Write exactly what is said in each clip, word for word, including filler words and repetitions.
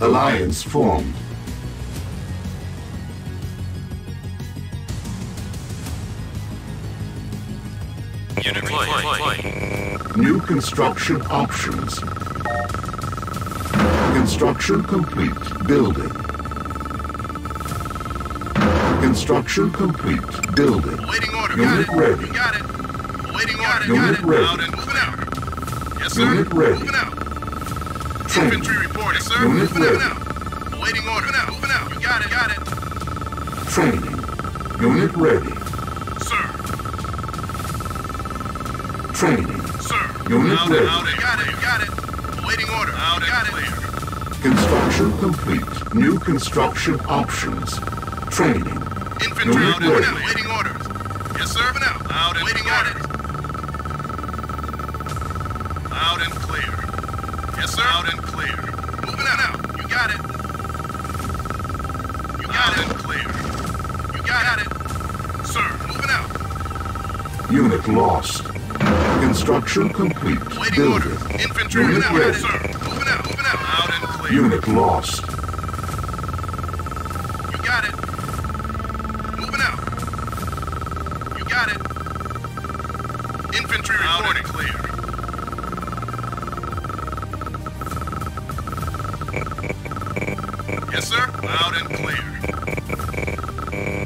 Alliance formed. Unit deployed. New construction options. Construction complete. Building. Construction complete. Building. Waiting order. Unit got ready. It. Got it. Waiting order. Unit got ready. Out and moving out. Yes, sir. Unit ready. Moving out. Training. Infantry reporting, yes, sir. Unit moving ready. Out. Waiting order. Moving out. Moving out. You got it. Got it. Training. Unit ready. Sir. Training. Sir. Unit out ready. Out and got it. Got it. Waiting order. Out and got it. Construction complete. New construction options. Training. Infantry out and out. Waiting orders. Yes, sir. Out. Loud and waiting orders. Loud and clear. Yes, sir. Loud and clear. Moving out now. You got it. You got it. Clear. You got it. Sir, moving out. Unit lost. Construction complete. Waiting orders. Infantry moving out. Yes, sir. Moving out. Moving out. Loud and clear. Unit lost. You got it. Infantry reporting. Clear. Yes, sir. Loud and clear.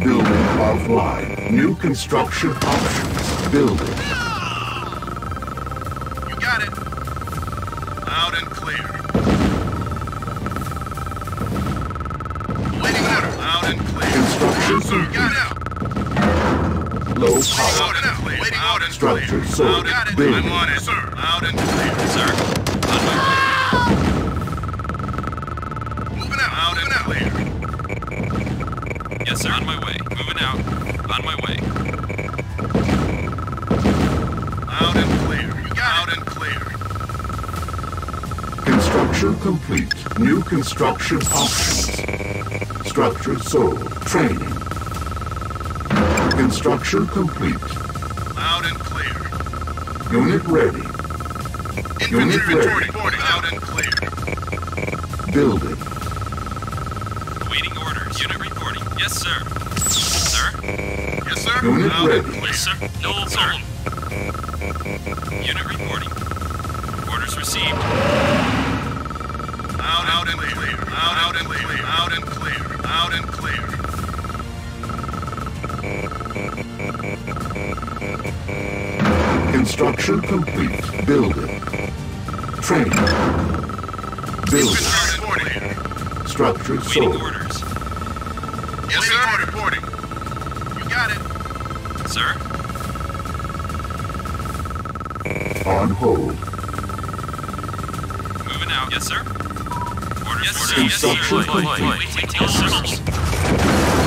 Building offline. New construction options. Building. You got it. Loud and clear. Waiting order. Loud and clear. Construction. Sir, you got it out. Low power. Waiting order. Structure sold. Building. I'm on it, sir. Loud and clear, sir. On my way. Moving out. Loud and clear. Yes, sir. On my way. Moving out. On my way. Loud and clear. You got it. Loud and clear. Construction complete. New construction options. Structure sold. Training. Construction complete. Loud and clear. Unit ready. Unit ready. Loud and clear. Building. Waiting orders. Unit reporting. Yes, sir. Sir? Yes, sir. Unit Loud ready. And clear. Yes, sir. No, sir. Unit reporting. Orders received. Loud, Loud and clear. Loud and clear. Loud and clear. Loud and clear. Loud and clear. Construction complete. Building. Training. Building. Structure sold. Waiting orders. Yes, sir. Reporting. You got it. Sir? On hold. Moving out. Yes, sir. Orders. Yes, sir. Construction complete. Yes, sir.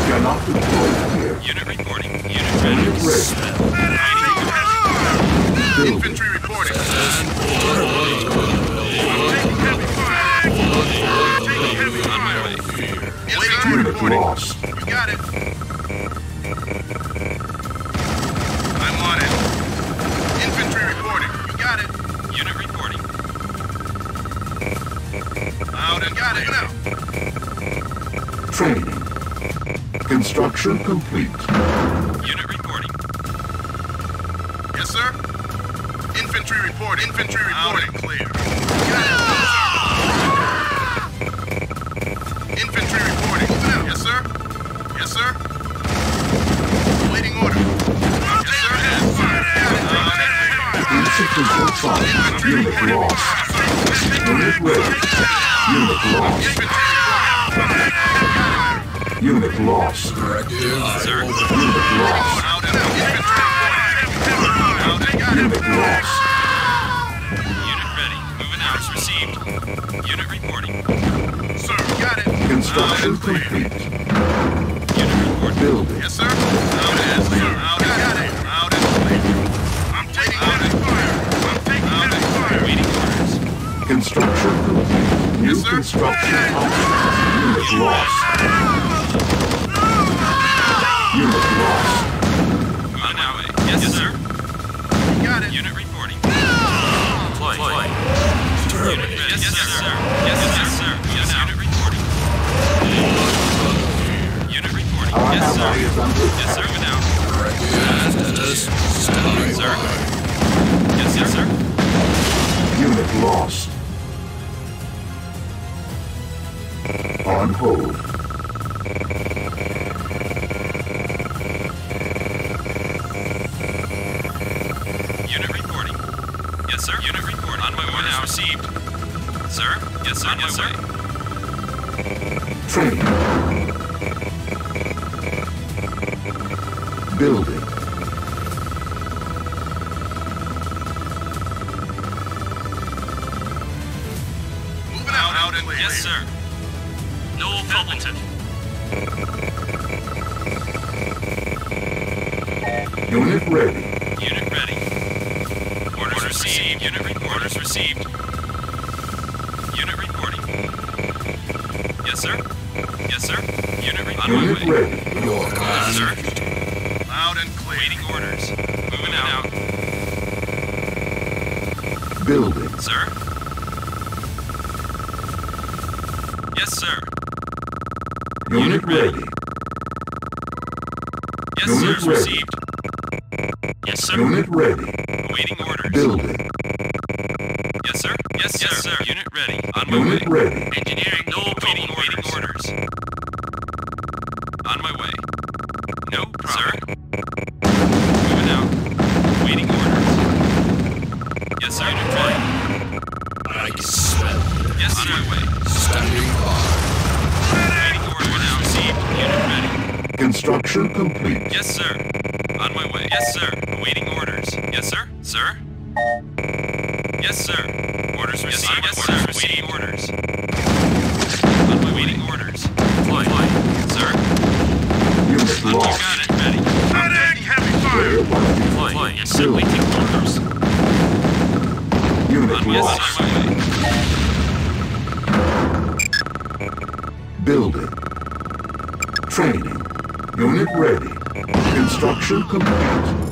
Cannot deploy here. Unit reporting. Unit ready. Unit ready. Infantry reporting. I'm taking heavy fire. I'm taking heavy fire. On my way. Yes, unit reporting. Lost. You got it. I'm on it. Infantry reporting. You got it. Unit reporting. Loud and got it now. Training. Construction complete. Unit reporting. Yes, sir. Infantry report. Infantry reporting. Clear. Infantry reporting. Yes, sir. Yes, sir. Waiting order. Yes, sir. Yes, sir. Unit lost. Unit ready. Unit lost. Unit lost. Yes, sir. Unit lost. Unit lost. Unit ready. Moving out. Received. Unit reporting. Sir, got it. Construction complete. Unit report. Building. Yes, sir. Out and clear. Out and got it. Out and clear. I'm taking out and fire. I'm taking out and fire. Waiting orders. Construction complete. New construction options. Unit lost. Unit lost. On our way. Yes, yes, sir. You got it. Unit reporting. Deploy. Unit ready. Yes, yes, sir. Yes, yes, sir. Yes, sir. Yes, sir. We're down. Yes, sir. Yes, yes, sir. Unit lost. On hold. Unit reporting. Yes, sir. Unit report. On my way now. Received. Sir. Yes, sir. Yes, sir. Training. Building. Moving out, out and yes, sir. Noel Felton. Unit ready. Unit ready. Orders received. Unit report. Orders received. Unit reporting. Yes, sir. Yes, sir. Unit report. Unit ready. Your yes, sir. Waiting orders. Moving out. Building. Sir? Yes, sir. Unit, Unit ready. ready. Yes, Unit sir. Ready. Received. Yes, sir. Unit ready. Waiting orders. Building. Yes, sir. Yes, yes, sir. Unit ready. On my Unit way. Ready. Engineering. No waiting orders. Waiting orders. On my way. No problem. Sir. Construction complete. Yes, sir. On my way. Yes, sir. Awaiting orders. Yes, sir. Sir? Yes, sir. Orders received. Yes, sir. Waiting orders. On my waiting orders. Fly. Fly. Sir. Unit lost. Got it. Ready. Medic! Heavy fire! Fly. Fly. Yes, sir. Waiting orders. Unit lost. On my way. Building. Training. Unit ready. Construction complete.